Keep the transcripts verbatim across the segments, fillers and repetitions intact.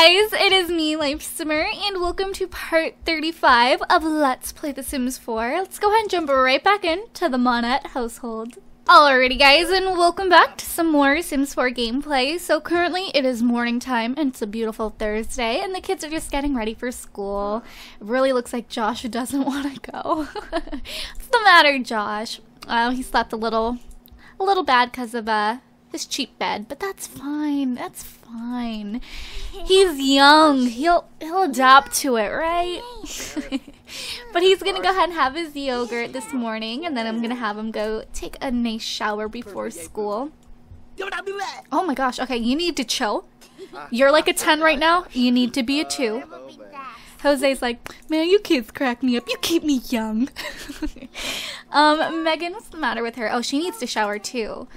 guys, it is me, LifeSimmer, and welcome to part thirty-five of Let's Play The Sims four. Let's go ahead and jump right back into the Monette household. Alrighty guys, and welcome back to some more Sims four gameplay. So currently it is morning time and it's a beautiful Thursday and the kids are just getting ready for school. It really looks like Josh doesn't want to go. What's the matter, Josh? Uh, he slept a little, a little bad because of uh, this cheap bed, but that's fine, that's fine. He's young, he'll, he'll adapt to it, right? But he's gonna go ahead and have his yogurt this morning, and then I'm gonna have him go take a nice shower before school. Oh my gosh, okay, you need to chill. You're like a ten right now, you need to be a two. Jose's like, man, you kids crack me up, you keep me young. um, Megan, what's the matter with her? Oh, she needs to shower too.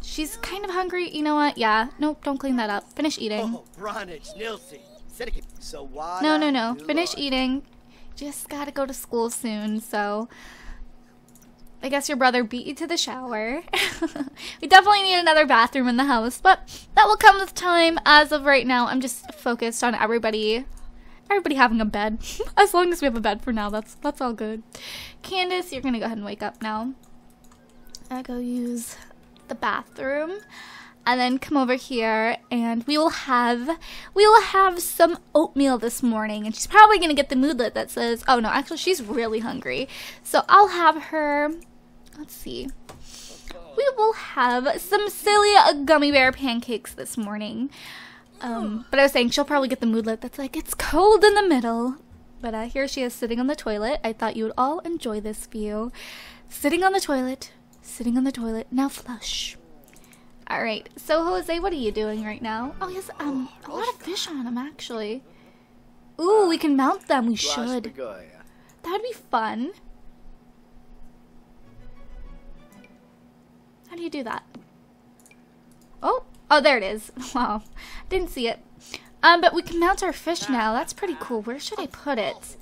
She's kind of hungry, you know what, yeah, nope, don't clean that up. Finish eating. No, no, no, finish eating. Just gotta go to school soon, so I guess your brother beat you to the shower. We definitely need another bathroom in the house, but that will come with time. As of right now, I'm just focused on everybody everybody having a bed. As long as we have a bed for now, that's that's all good. Candace, you're gonna go ahead and wake up now. I go use the bathroom. And then come over here and we will have we will have some oatmeal this morning, and she's probably gonna get the moodlet that says, oh no, actually she's really hungry, so I'll have her, let's see, we will have some silly gummy bear pancakes this morning. Um but I was saying she'll probably get the moodlet that's like, it's cold in the middle. But uh, here she is sitting on the toilet. I thought you would all enjoy this view. Sitting on the toilet, sitting on the toilet, now flush. All right, so Jose, what are you doing right now? Oh, he has um, a lot of fish on him, actually. Ooh, we can mount them, we should. That'd be fun. How do you do that? Oh, oh, there it is. Wow, didn't see it. Um, but we can mount our fish now, that's pretty cool. Where should I put it?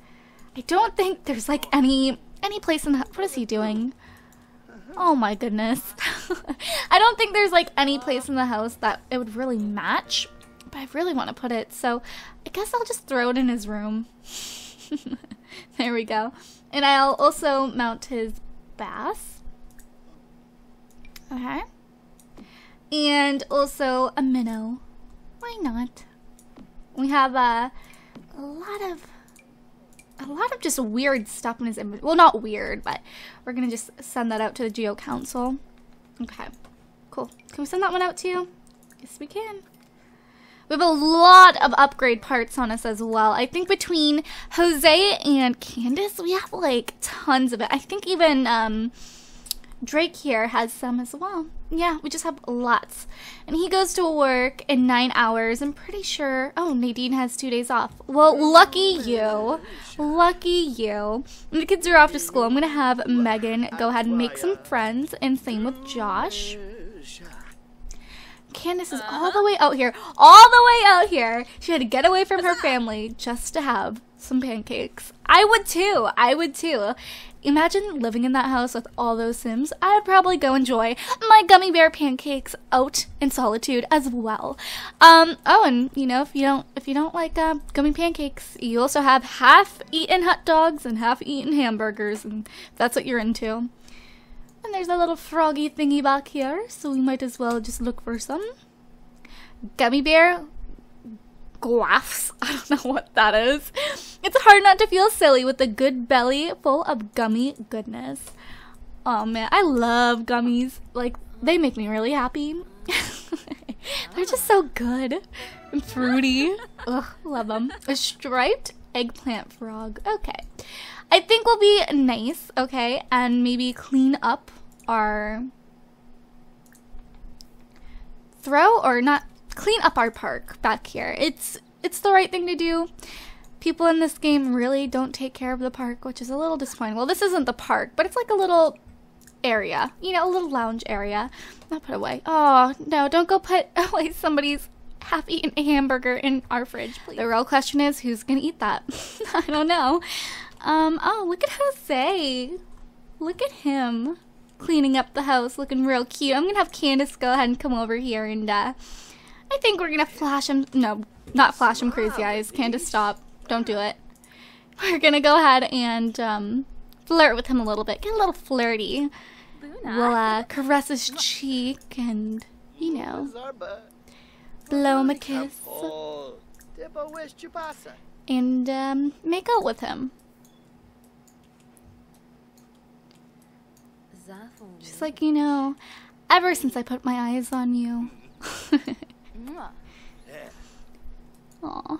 I don't think there's like any, any place in the, what is he doing? Oh my goodness. I don't think there's like any place in the house that it would really match, but I really want to put it, so I guess I'll just throw it in his room. There we go. And I'll also mount his bass. Okay. And also a minnow. Why not? We have a, a lot of A lot of just weird stuff in his image. Well, not weird, but we're going to just send that out to the Geo Council. Okay, cool. Can we send that one out to you? Yes, we can. We have a lot of upgrade parts on us as well. I think between Jose and Candace, we have like tons of it. I think even um, Drake here has some as well. Yeah, we just have lots. And he goes to work in nine hours. I'm pretty sure... Oh, Nadine has two days off. Well, lucky you. Lucky you. And the kids are off to school. I'm going to have Megan go ahead and make some friends. And same with Josh. Candace is all the way out here. All the way out here. She had to get away from her family just to have some pancakes. I would too. I would too. Imagine living in that house with all those Sims. I'd probably go enjoy my gummy bear pancakes out in solitude as well. Um, oh, and you know, if you don't if you don't like uh, gummy pancakes, you also have half-eaten hot dogs and half-eaten hamburgers, and if that's what you're into. And there's a little froggy thingy back here, so we might as well just look for some gummy bear guafs. I don't know what that is. It's hard not to feel silly with a good belly full of gummy goodness. Oh man, I love gummies. Like, they make me really happy. They're just so good and fruity. Ugh, love them. A striped eggplant frog. Okay, I think we'll be nice. Okay, and maybe clean up our throw or not. Clean up our park back here. It's it's the right thing to do. People in this game really don't take care of the park, which is a little disappointing. Well, this isn't the park, but it's like a little area, you know, a little lounge area. I'll put away. Oh no, don't go put away somebody's half-eaten hamburger in our fridge, please. The real question is, who's gonna eat that? I don't know. Um. Oh, look at Jose. Look at him cleaning up the house, looking real cute. I'm gonna have Candace go ahead and come over here and uh, I think we're gonna flash him. No, not flash him crazy eyes. Candace, stop. Don't do it. We're gonna go ahead and um, flirt with him a little bit. Get a little flirty. We'll uh, caress his cheek and, you know, blow him a kiss. And um, make out with him. She's like, you know, ever since I put my eyes on you. Aw.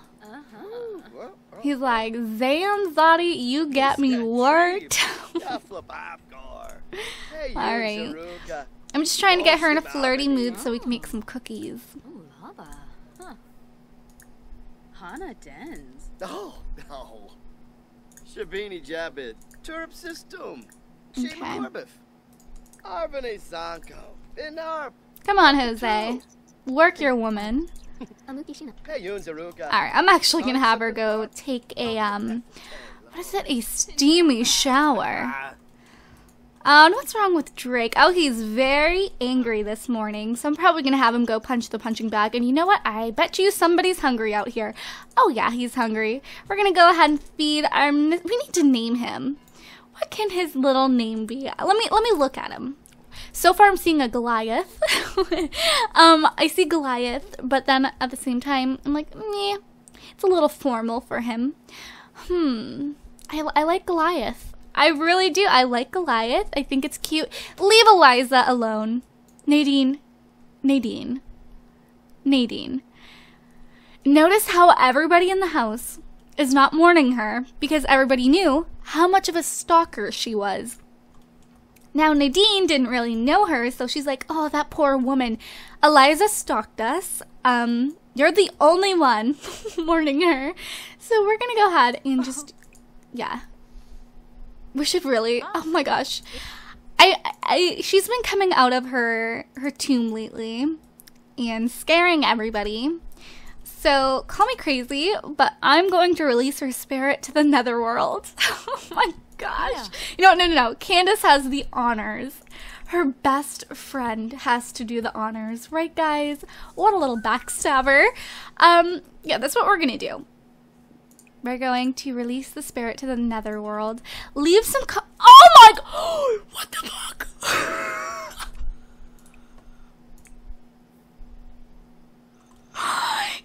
He's like, Zan Zadi, you got me worked. Alright. I'm just trying to get her in a flirty mood so we can make some cookies. Oh, no. Shabini Jabid. Turp system. Come on, Jose. Work your woman. Alright, I'm actually gonna have her go take a, um, what is it? A steamy shower. Um, what's wrong with Drake? Oh, he's very angry this morning, so I'm probably gonna have him go punch the punching bag. And you know what? I bet you somebody's hungry out here. Oh yeah, he's hungry. We're gonna go ahead and feed our, we need to name him. What can his little name be? Let me let me look at him. So far, I'm seeing a Goliath. um, I see Goliath, but then at the same time, I'm like, meh. It's a little formal for him. Hmm. I, I like Goliath. I really do. I like Goliath. I think it's cute. Leave Eliza alone. Nadine. Nadine. Nadine. Notice how everybody in the house is not mourning her because everybody knew how much of a stalker she was. Now, Nadine didn't really know her, so she's like, oh, that poor woman. Eliza stalked us. Um, you're the only one mourning her. So we're going to go ahead and just, yeah. We should really, oh my gosh. I, I, she's been coming out of her, her tomb lately and scaring everybody. So, call me crazy, but I'm going to release her spirit to the netherworld. Oh my gosh. Yeah. You know, no, no, no. Candace has the honors. Her best friend has to do the honors. Right, guys? What a little backstabber. Um, yeah, that's what we're going to do. We're going to release the spirit to the netherworld. Leave some... Co oh my... Oh, what the fuck?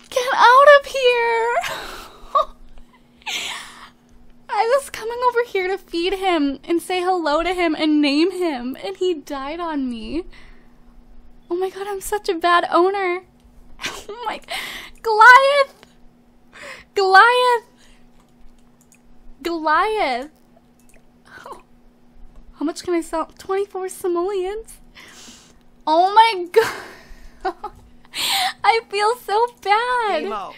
Get out of here! I was coming over here to feed him and say hello to him and name him, and he died on me. Oh my god, I'm such a bad owner. Oh my... Goliath! Goliath! Goliath! Oh. How much can I sell? twenty-four simoleons? Oh my god! I feel so bad.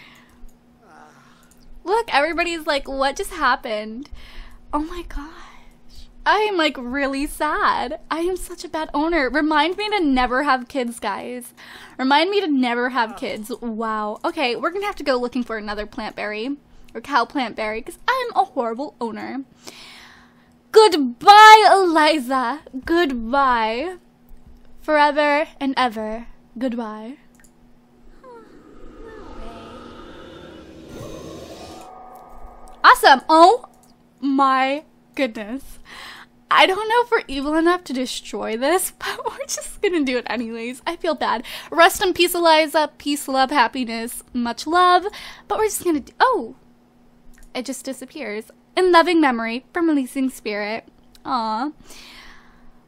Look, everybody's like, what just happened? Oh my gosh. I am like really sad. I am such a bad owner. Remind me to never have kids, guys. Remind me to never have kids. Wow. Okay, we're gonna have to go looking for another plant berry or cow plant berry because I'm a horrible owner. Goodbye, Eliza. Goodbye. Forever and ever. Goodbye. Awesome. Oh my goodness. I don't know if we're evil enough to destroy this, but we're just gonna do it anyways. I feel bad. Rest in peace, Eliza. Peace, love, happiness, much love. But we're just gonna do- oh! It just disappears. In loving memory from releasing spirit. Aw.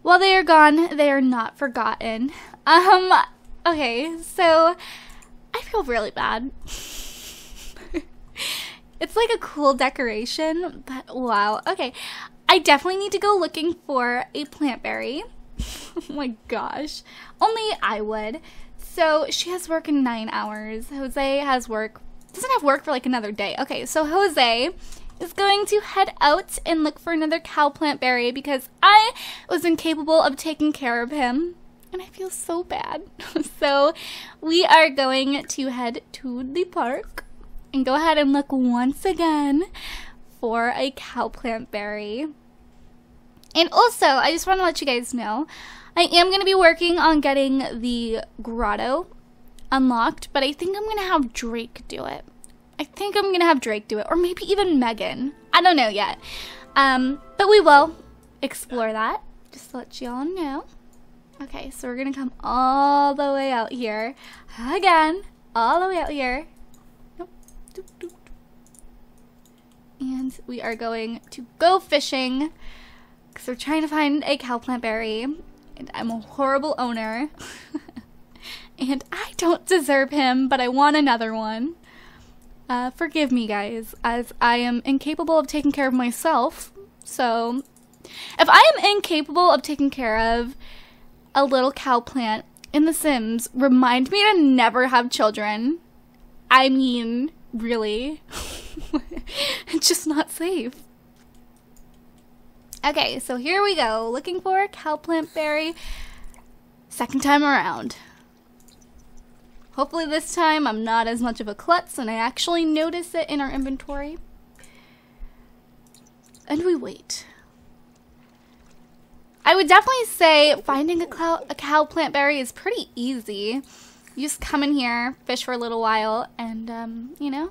While they are gone, they are not forgotten. Um, okay, so I feel really bad. It's like a cool decoration, but wow. Okay, I definitely need to go looking for a plant berry. Oh my gosh. Only I would. So she has work in nine hours. Jose has work. Doesn't have work for like another day. Okay, so Jose is going to head out and look for another cow plant berry because I was incapable of taking care of him. And I feel so bad. So we are going to head to the park. And go ahead and look once again for a cowplant berry. And also, I just want to let you guys know, I am going to be working on getting the grotto unlocked, but I think I'm gonna have Drake do it. I think I'm gonna have Drake do it, or maybe even Megan. I don't know yet. Um, but we will explore that, just to let y'all know. Okay, so we're gonna come all the way out here. Again, all the way out here. Nope. Doop, doop. And we are going to go fishing, because we're trying to find a cowplant berry, and I'm a horrible owner. And I don't deserve him, but I want another one. Uh, forgive me, guys, as I am incapable of taking care of myself. So, if I am incapable of taking care of a little cowplant in The Sims, remind me to never have children. I mean, really. It's just not safe. Okay, so here we go, looking for a cowplant berry. Second time around. Hopefully this time I'm not as much of a klutz and I actually notice it in our inventory. And we wait. I would definitely say finding a, cow a cowplant berry is pretty easy. You just come in here, fish for a little while, and um, you know,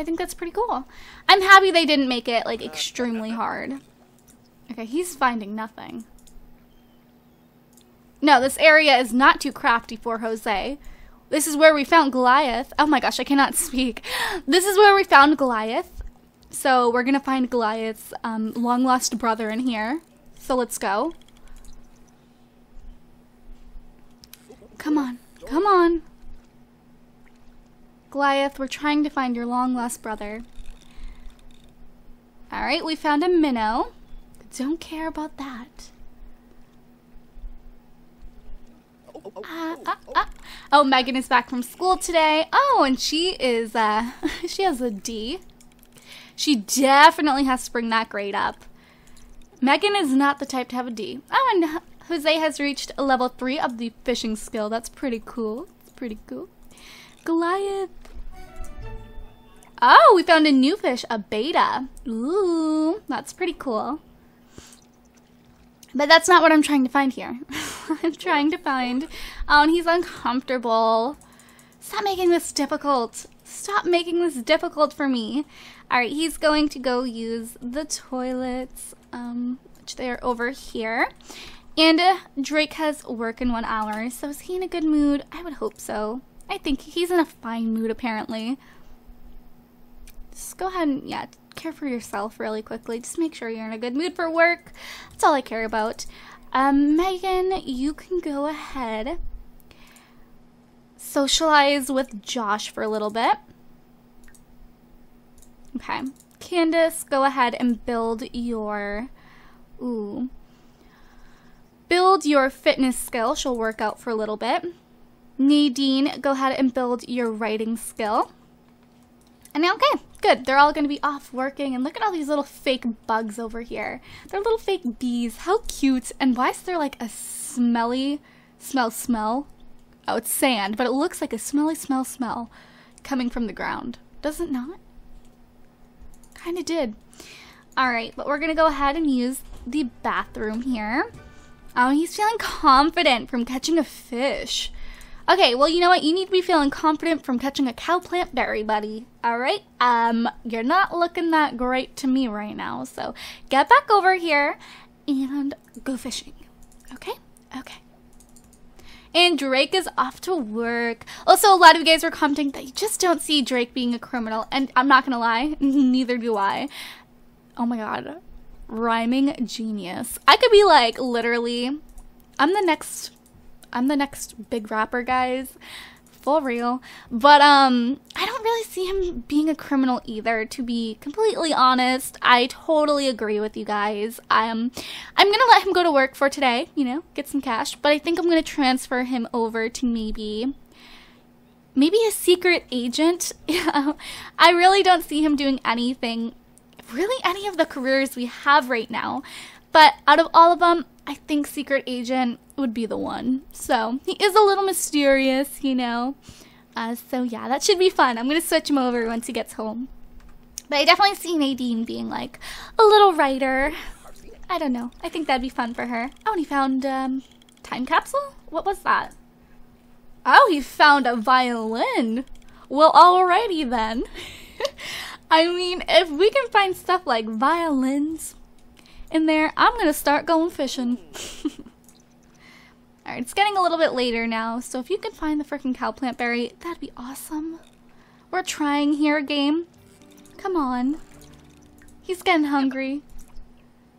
I think that's pretty cool. I'm happy they didn't make it like extremely hard. Okay, he's finding nothing. No, this area is not too crafty for Jose. This is where we found Goliath. Oh my gosh, I cannot speak. This is where we found Goliath. So we're gonna find Goliath's um, long-lost brother in here. So let's go. Come on, come on. Goliath, we're trying to find your long-lost brother. All right, we found a minnow. Don't care about that. Uh, uh, uh. Oh, Megan is back from school today. Oh, and she is, uh, she has a D. She definitely has to bring that grade up. Megan is not the type to have a D. Oh, and Jose has reached level three of the fishing skill. That's pretty cool. It's pretty cool. Goliath. Oh, we found a new fish, a beta. Ooh, that's pretty cool. But that's not what I'm trying to find here. I'm trying to find... Oh, and he's uncomfortable. Stop making this difficult. Stop making this difficult for me. All right, he's going to go use the toilets, um, which they are over here. And uh, Drake has work in one hour, so is he in a good mood? I would hope so. I think he's in a fine mood, apparently. Just go ahead and, yeah... care for yourself really quickly. Just make sure you're in a good mood for work. That's all I care about. Um, Megan, you can go ahead. Socialize with Josh for a little bit. Okay. Candace, go ahead and build your... Ooh. Build your fitness skill. She'll work out for a little bit. Nadine, go ahead and build your writing skill. And okay, good. They're all going to be off working. And look at all these little fake bugs over here. They're little fake bees. How cute. And why is there like a smelly smell smell? Oh, it's sand, but it looks like a smelly smell smell coming from the ground. Does it not? Kind of did. All right, but we're going to go ahead and use the bathroom here. Oh, he's feeling confident from catching a fish. Okay, well, you know what? You need to be feeling confident from catching a cowplant berry, buddy. All right? Um, you're not looking that great to me right now, so get back over here and go fishing. Okay? Okay. And Drake is off to work. Also, a lot of you guys were commenting that you just don't see Drake being a criminal, and I'm not gonna lie, neither do I. Oh my god. Rhyming genius. I could be like, literally, I'm the next... I'm the next big rapper, guys, for real. But um, I don't really see him being a criminal either, to be completely honest. I totally agree with you guys. Um, I'm gonna let him go to work for today, you know, get some cash. But I think I'm gonna transfer him over to maybe, maybe a secret agent. I really don't see him doing anything, really any of the careers we have right now. But out of all of them, I think secret agent would be the one. So he is a little mysterious, you know. Uh, so yeah, that should be fun. I'm going to switch him over once he gets home. But I definitely see Nadine being like a little writer. I don't know. I think that'd be fun for her. Oh, and he found um, time capsule? What was that? Oh, he found a violin. Well, alrighty then. I mean, if we can find stuff like violins in there, I'm gonna start going fishing. Alright, it's getting a little bit later now, so if you could find the frickin' cowplant berry, that'd be awesome. We're trying here, game. Come on. He's getting hungry.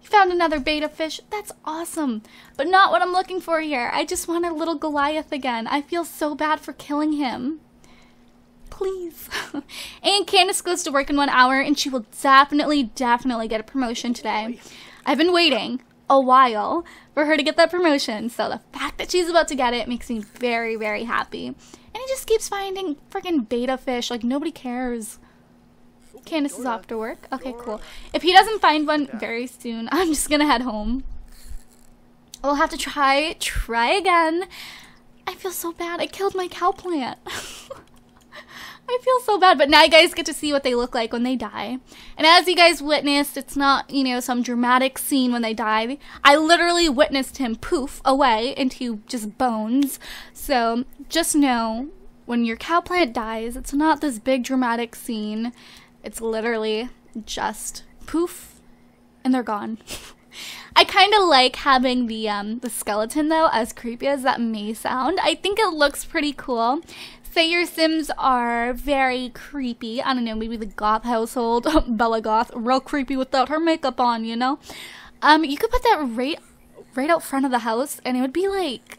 He found another betta fish. That's awesome. But not what I'm looking for here. I just want a little Goliath again. I feel so bad for killing him. Please. And Candace goes to work in one hour, and she will definitely, definitely get a promotion today. I've been waiting a while for her to get that promotion, so the fact that she's about to get it makes me very, very happy. And he just keeps finding freaking betta fish. Like, nobody cares. Candace is off to work. Okay, cool. If he doesn't find one very soon, I'm just gonna head home. We'll have to try, try again. I feel so bad. I killed my cowplant. I feel so bad, but now you guys get to see what they look like when they die. And as you guys witnessed, it's not, you know, some dramatic scene when they die. I literally witnessed him poof away into just bones. So just know, when your cowplant dies, it's not this big dramatic scene. It's literally just poof and they're gone. I kind of like having the um, the skeleton though, as creepy as that may sound. I think it looks pretty cool. Say your Sims are very creepy. I don't know, maybe the goth household, Bella Goth, real creepy without her makeup on, you know? Um, you could put that right, right out front of the house and it would be like,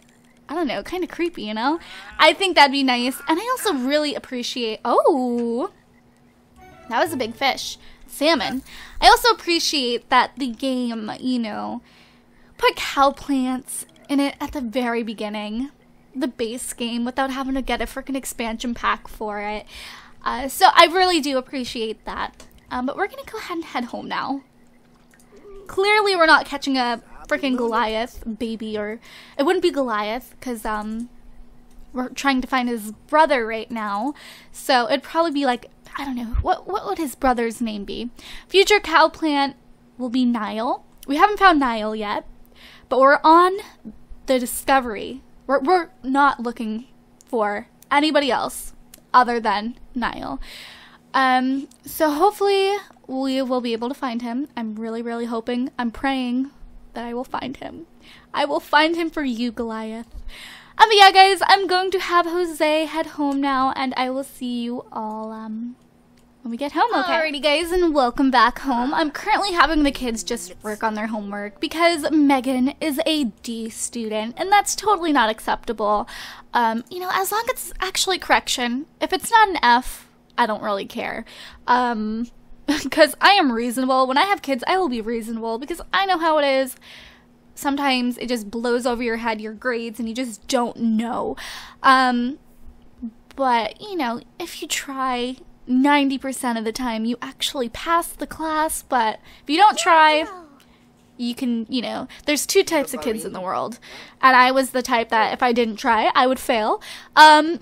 I don't know, kind of creepy, you know? I think that'd be nice. And I also really appreciate, oh, that was a big fish, salmon. I also appreciate that the game, you know, put cow plants in it at the very beginning. The base game without having to get a freaking expansion pack for it. Uh, so I really do appreciate that. Um, but we're gonna go ahead and head home now. Clearly we're not catching a freaking Goliath baby, or it wouldn't be Goliath because um, we're trying to find his brother right now. So it'd probably be like, I don't know, what, what would his brother's name be? Future cowplant will be Niall. We haven't found Niall yet, but we're on the discovery. We're, we're not looking for anybody else other than Niall. Um, so hopefully we will be able to find him. I'm really, really hoping, I'm praying that I will find him. I will find him for you, Goliath. Um, but yeah, guys, I'm going to have Jose head home now, and I will see you all um, when we get home, okay? Alrighty, guys, and welcome back home. I'm currently having the kids just work on their homework because Megan is a D student, and that's totally not acceptable. Um, you know, as long as it's actually correction. If it's not an F, I don't really care. Um, because I am reasonable. When I have kids, I will be reasonable because I know how it is. Sometimes it just blows over your head, your grades, and you just don't know. Um, but, you know, if you try ninety percent of the time, you actually pass the class, but if you don't try, you can, you know, there's two types of kids in the world. And I was the type that if I didn't try, I would fail. Um,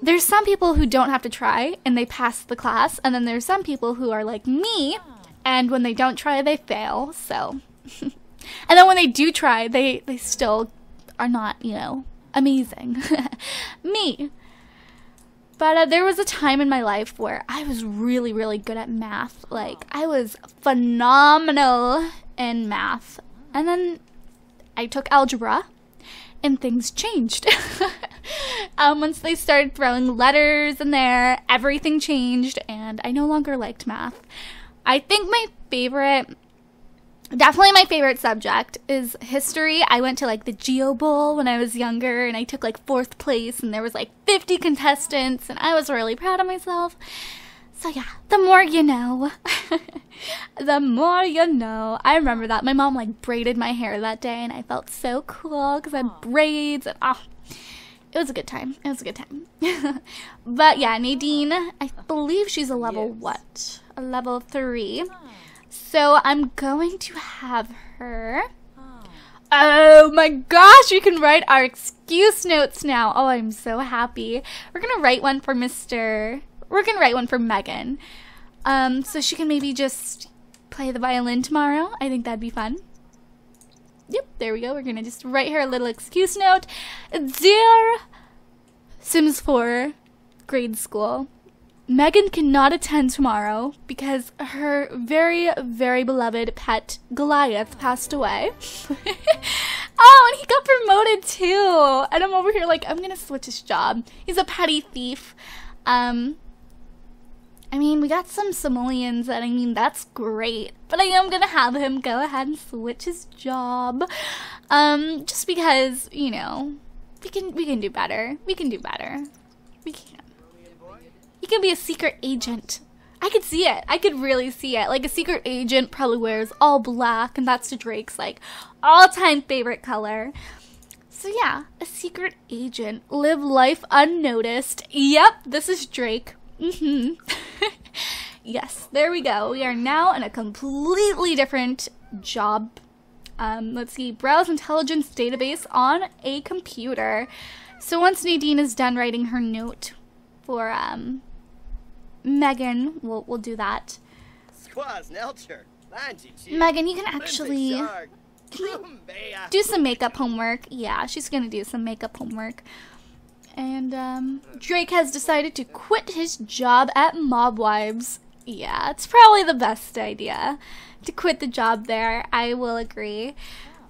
there's some people who don't have to try, and they pass the class, and then there's some people who are like me, and when they don't try, they fail, so. And then when they do try, they, they still are not, you know, amazing. Me. But uh, there was a time in my life where I was really, really good at math. Like, I was phenomenal in math. And then I took algebra, and things changed. um, once they started throwing letters in there, everything changed, and I no longer liked math. I think my favorite... Definitely my favorite subject is history. I went to like the Geo Bowl when I was younger and I took like fourth place and there was like fifty contestants and I was really proud of myself. So yeah, the more you know, the more you know. I remember that. My mom like braided my hair that day and I felt so cool because I had braids and oh, it was a good time. It was a good time. But yeah, Nadine, I believe she's a level yes. what? A level three. So I'm going to have her. Oh. Oh my gosh, we can write our excuse notes now. Oh, I'm so happy. We're gonna write one for Mister We're gonna write one for Megan. Um, so she can maybe just play the violin tomorrow. I think that'd be fun. Yep, there we go. We're gonna just write her a little excuse note. Dear Sims four grade school. Megan cannot attend tomorrow because her very, very beloved pet Goliath passed away. Oh, and he got promoted too. And I'm over here like, I'm gonna switch his job. He's a petty thief. Um, I mean, we got some simoleons, and I mean, that's great. But I am gonna have him go ahead and switch his job. Um, just because, you know, we can, we can do better. We can do better. We can. He can be a secret agent. I could see it. I could really see it. Like, a secret agent probably wears all black, and that's Drake's, like, all-time favorite color. So, yeah, a secret agent. Live life unnoticed. Yep, this is Drake. Mm-hmm. Yes, there we go. We are now in a completely different job. Um, let's see. Browse intelligence database on a computer. So, once Nadine is done writing her note for um Megan, we'll we'll do that. Megan, you can actually can do some makeup homework. Yeah, she's gonna do some makeup homework. And um Drake has decided to quit his job at Mob Wives. Yeah, it's probably the best idea to quit the job there. I will agree.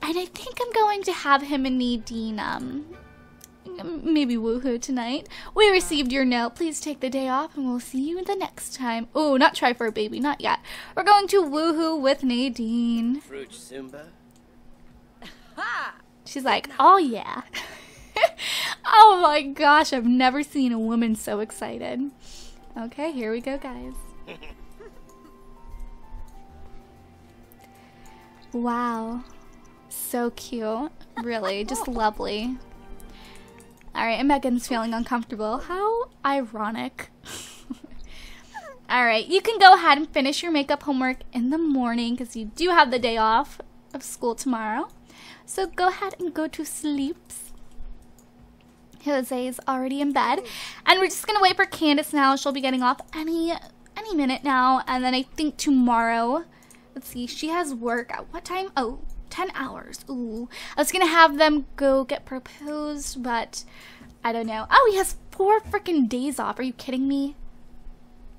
And I think I'm going to have him and Nadine um maybe woohoo tonight. We received your note. Please take the day off and we'll see you the next time. Oh, not try for a baby. Not yet. We're going to woohoo with Nadine. Fruit Zumba. She's like, oh yeah. Oh my gosh, I've never seen a woman so excited. Okay, here we go, guys. Wow. So cute. Really, just lovely. Alright, and Megan's feeling uncomfortable. How ironic. Alright, you can go ahead and finish your makeup homework in the morning because you do have the day off of school tomorrow. So go ahead and go to sleeps. Jose is already in bed. And we're just going to wait for Candace now. She'll be getting off any, any minute now. And then I think tomorrow, let's see, she has work at what time? Oh. ten hours. Ooh. I was gonna have them go get proposed, but I don't know. Oh, he has four freaking days off. Are you kidding me?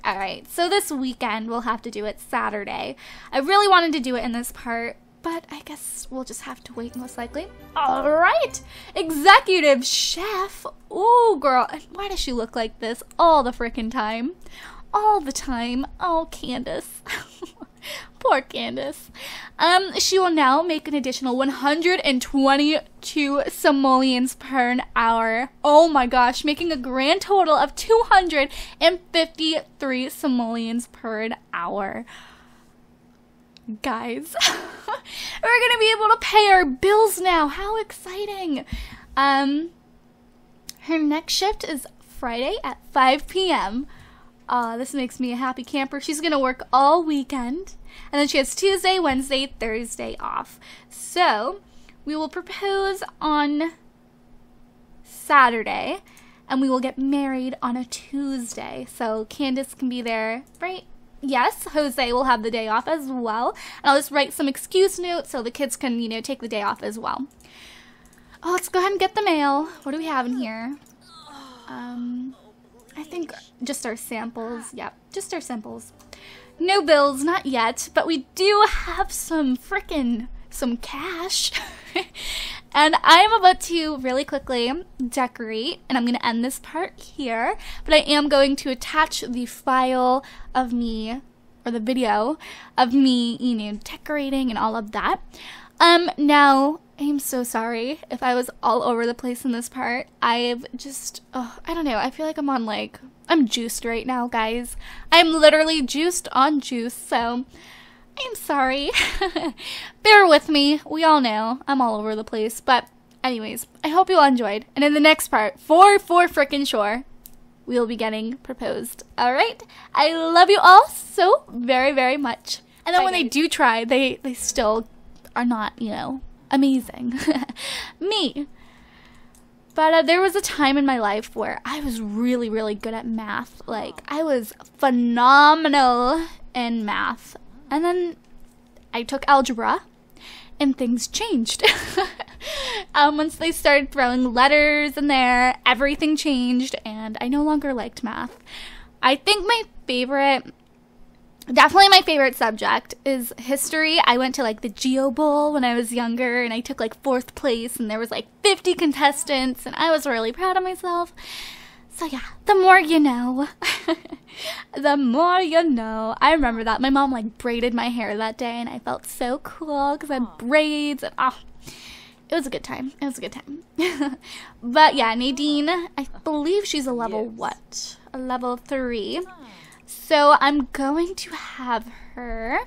Alright, so this weekend we'll have to do it Saturday. I really wanted to do it in this part, but I guess we'll just have to wait most likely. Alright! Executive chef! Ooh, girl. And why does she look like this all the freaking time? All the time. Oh, Candace. Poor Candace. Um, she will now make an additional one hundred twenty-two simoleons per hour. Oh my gosh, making a grand total of two hundred fifty-three simoleons per hour. Guys, we're gonna be able to pay our bills now. How exciting. Um, her next shift is Friday at five p m Aw, uh, this makes me a happy camper. She's going to work all weekend. And then she has Tuesday, Wednesday, Thursday off. So, we will propose on Saturday. And we will get married on a Tuesday. So, Candace can be there, right? Yes, Jose will have the day off as well. And I'll just write some excuse notes so the kids can, you know, take the day off as well. Oh, let's go ahead and get the mail. What do we have in here? Um... I think just our samples. Yep, just our samples. No bills, not yet, but we do have some frickin' some cash. And I'm about to really quickly decorate, and I'm going to end this part here, but I am going to attach the file of me, or the video of me, you know, decorating and all of that. Um, now, I'm so sorry if I was all over the place in this part. I've just, oh, I don't know. I feel like I'm on like, I'm juiced right now, guys. I'm literally juiced on juice, so I'm sorry. Bear with me. We all know I'm all over the place. But anyways, I hope you all enjoyed. And in the next part, for, for frickin' sure, we'll be getting proposed. All right? I love you all so very, very much. And then Bye, when guys. They do try, they, they still are not, you know, amazing. Me. But uh, there was a time in my life where I was really, really good at math. Like, I was phenomenal in math. And then I took algebra. and things changed. um, once they started throwing letters in there, everything changed, and I no longer liked math. I think my favorite, definitely my favorite subject is history. I went to like the Geo Bowl when I was younger, and I took like fourth place, and there was like fifty contestants, and I was really proud of myself. So yeah, the more you know. The more you know. I remember that. My mom like braided my hair that day, and I felt so cool because I had braids, and oh, it was a good time. It was a good time. But yeah, Nadine, I believe she's a level, yes. What? A level three. So I'm going to have her.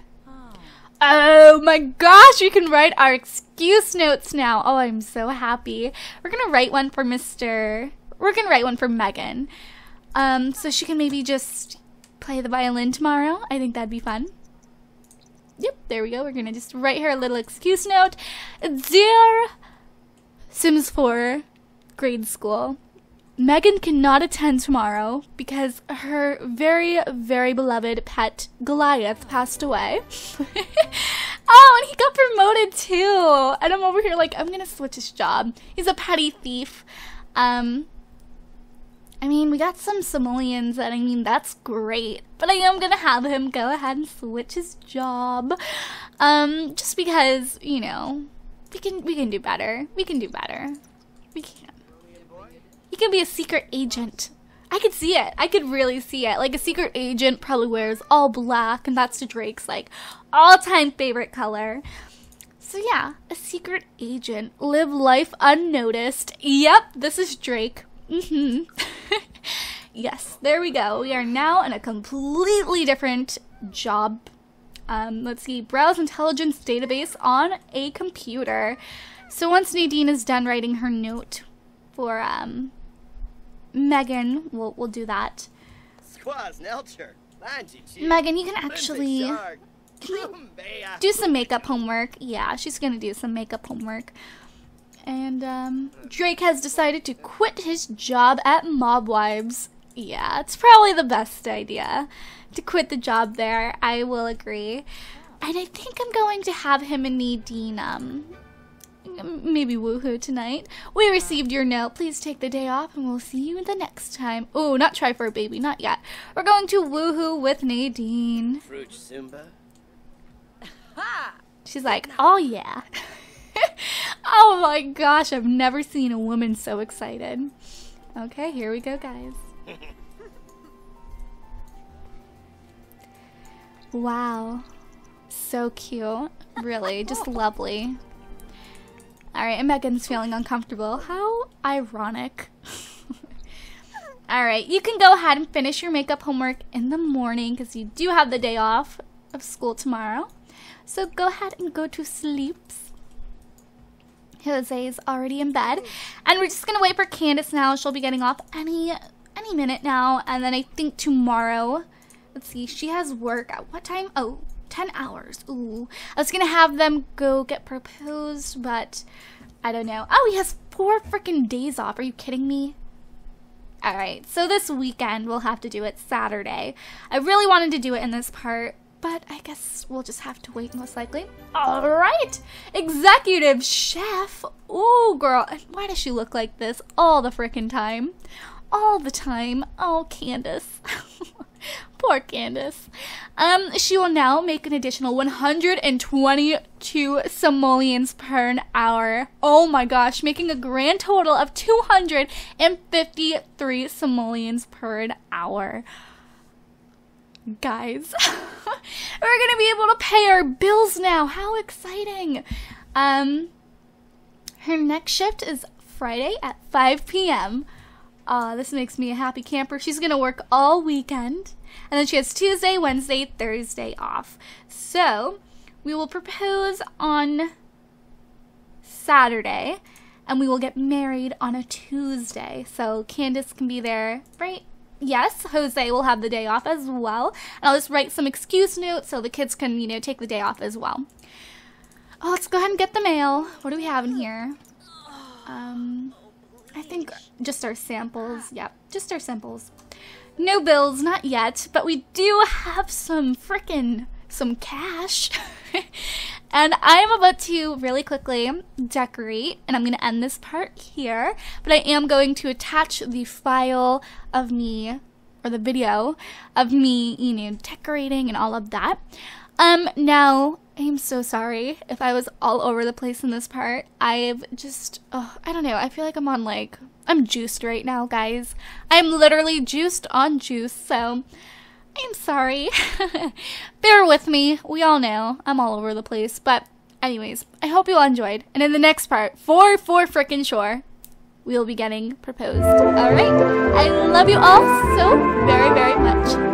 Oh my gosh, we can write our excuse notes now. Oh, I'm so happy. We're going to write one for Mister We're going to write one for Megan. Um, so she can maybe just play the violin tomorrow. I think that'd be fun. Yep, there we go. We're going to just write her a little excuse note. Dear Sims four grade school, Megan cannot attend tomorrow because her very, very beloved pet Goliath passed away. Oh, and he got promoted too. And I'm over here like, I'm going to switch his job. He's a petty thief. Um, I mean, we got some simoleons, and I mean, that's great, but I am gonna have him go ahead and switch his job, um, just because, you know, we can, we can do better, we can do better, we can. He can be a secret agent. I could see it, I could really see it, like a secret agent probably wears all black, and that's Drake's, like, all-time favorite color. So yeah, a secret agent. Live life unnoticed. Yep, this is Drake. Mm-hmm. Yes, there we go. We are now in a completely different job. Um, let's see. Browse intelligence database on a computer. So once Nadine is done writing her note for um, Megan, we'll, we'll do that. Megan, you can actually... do some makeup homework. Yeah, she's gonna do some makeup homework. And um, Drake has decided to quit his job at Mob Wives. Yeah, it's probably the best idea to quit the job there. I will agree. And I think I'm going to have him and Nadine um, maybe woohoo tonight. We received your note. Please take the day off, and we'll see you the next time. Oh, not try for a baby, not yet. We're going to woohoo with Nadine. Fruit Zumba. She's like, oh yeah. Oh my gosh, I've never seen a woman so excited. Okay, here we go, guys. Wow. So cute. Really, just lovely. Alright, and Megan's feeling uncomfortable. How ironic. Alright, you can go ahead and finish your makeup homework in the morning because you do have the day off of school tomorrow. So go ahead and go to sleeps. Jose is already in bed. And we're just gonna wait for Candace now. She'll be getting off any any minute now. And then I think tomorrow, let's see, she has work at what time? Oh, ten hours. Ooh. I was gonna have them go get proposed, but I don't know. Oh, he has four freaking days off. Are you kidding me? Alright, so this weekend we'll have to do it Saturday. I really wanted to do it in this part. But I guess we'll just have to wait, most likely. All right, executive chef. Oh, girl, why does she look like this all the frickin' time? All the time. Oh, Candace. Poor Candace. Um, she will now make an additional one hundred twenty-two simoleons per an hour. Oh my gosh, making a grand total of two hundred fifty-three simoleons per an hour. Guys, we're gonna be able to pay our bills now. How exciting. Um her next shift is Friday at five p m Uh, this makes me a happy camper. She's gonna work all weekend, and then she has Tuesday, Wednesday, Thursday off. So we will propose on Saturday, and we will get married on a Tuesday, so Candace can be there, right? Yes, Jose will have the day off as well. And I'll just write some excuse notes so the kids can, you know, take the day off as well. Oh, let's go ahead and get the mail. What do we have in here? Um, I think just our samples. Yep, just our samples. No bills, not yet. But we do have some frickin' some cash. And I'm about to really quickly decorate, and I'm gonna end this part here, but I am going to attach the file of me, or the video of me, you know, decorating and all of that. Um, now, I'm so sorry if I was all over the place in this part. I've just, oh, I don't know, I feel like I'm on like, I'm juiced right now, guys. I'm literally juiced on juice, so I'm sorry. Bear with me. We all know I'm all over the place. But anyways, I hope you all enjoyed. And in the next part, for for frickin' sure, we'll be getting proposed. Alright? I love you all so very, very much.